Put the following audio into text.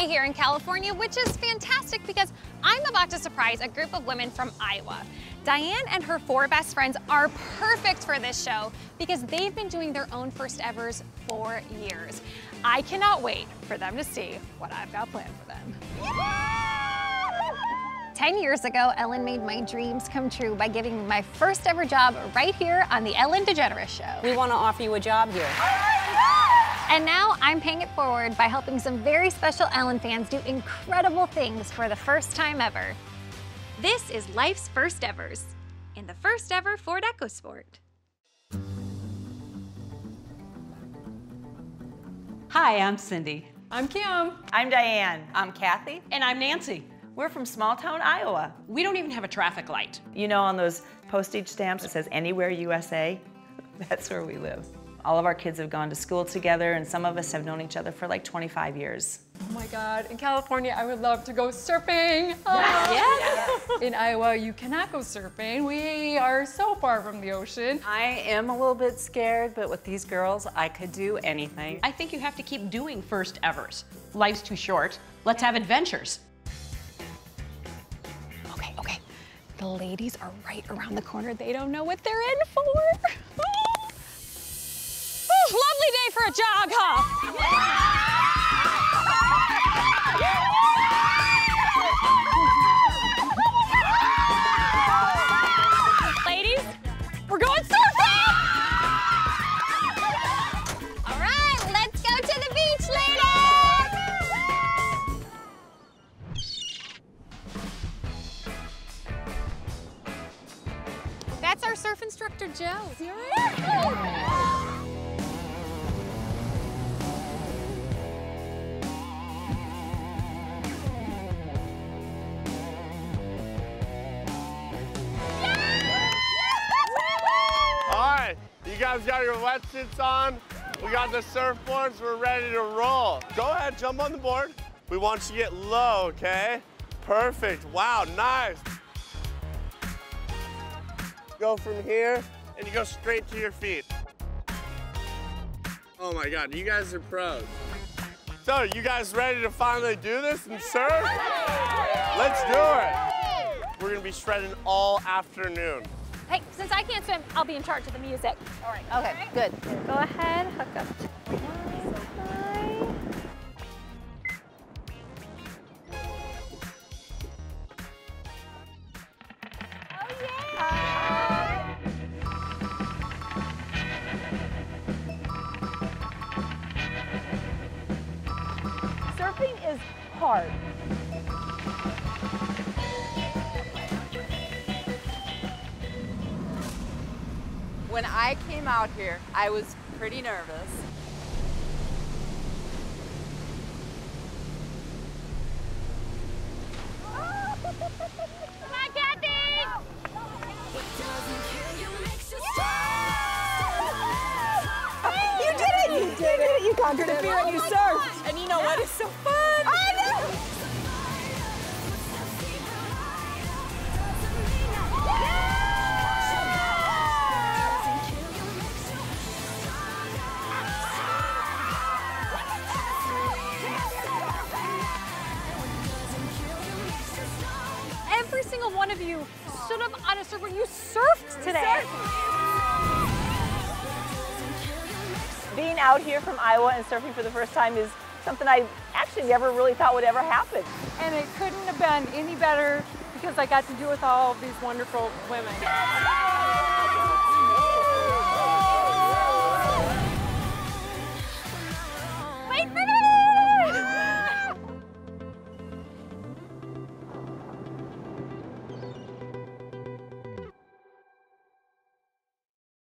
day here in California, which is fantastic because I'm about to surprise a group of women from Iowa. Diane and her four best friends are perfect for this show because they've been doing their own First Evers for years. I cannot wait for them to see what I've got planned for them. Yeah! 10 years ago, Ellen made my dreams come true by giving me my first ever job right here on The Ellen DeGeneres Show. We want to offer you a job here. And now I'm paying it forward by helping some very special Ellen fans do incredible things for the first time ever. This is Life's First Evers in the first ever Ford EcoSport. Hi, I'm Cindy. I'm Kim. I'm Diane. I'm Kathy. And I'm Nancy. We're from small town Iowa. We don't even have a traffic light. You know, on those postage stamps it says Anywhere USA? That's where we live. All of our kids have gone to school together, and some of us have known each other for like 25 years. Oh my God, in California, I would love to go surfing. Yes. Yes. Yes. In Iowa, you cannot go surfing. We are so far from the ocean. I am a little bit scared, but with these girls, I could do anything. I think you have to keep doing First Evers. Life's too short. Let's have adventures. Okay, okay. The ladies are right around the corner. They don't know what they're in for. Lovely day for a jog, huh? Ladies, we're going surfing! All right, let's go to the beach, ladies! That's our surf instructor, Joe. Seriously? You guys got your wetsuits on, we got the surfboards, we're ready to roll. Go ahead, jump on the board. We want you to get low, okay? Perfect, wow, nice. Go from here, and you go straight to your feet. Oh my God, you guys are pros. So, you guys ready to finally do this and surf? Let's do it. We're gonna be shredding all afternoon. Hey, since I can't swim, I'll be in charge of the music. All right. Okay, all right. Good. Go ahead, hook up. Oh, yeah! Hi. Surfing is hard. When I came out here, I was pretty nervous. Come on, Kathy! You did it! You did it! You conquered the fear and you surfed! And you know what? It's so fun! I know! One of you stood up on a surfboard. You surfed today. Being out here from Iowa and surfing for the first time is something I actually never really thought would ever happen. And it couldn't have been any better because I got to do it with all of these wonderful women.